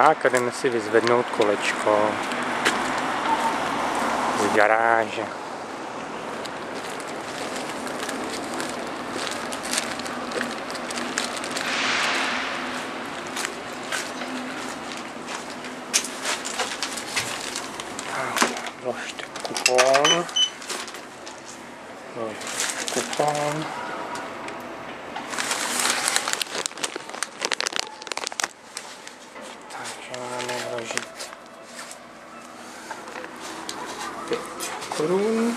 Tak a jdeme si vyzvednout kolečko z garáže. Vložte kupon. Takže máme vložit 5 korun.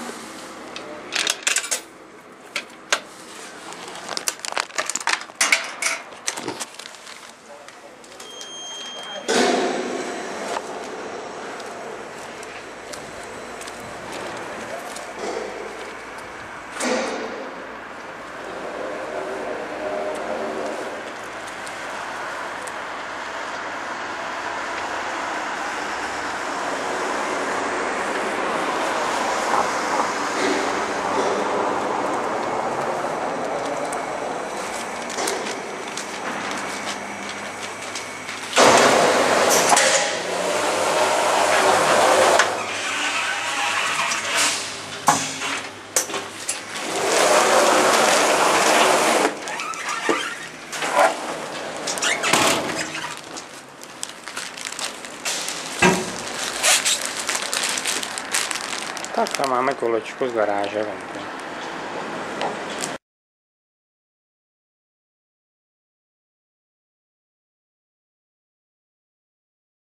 Tak tam máme kolečko z garáže venku.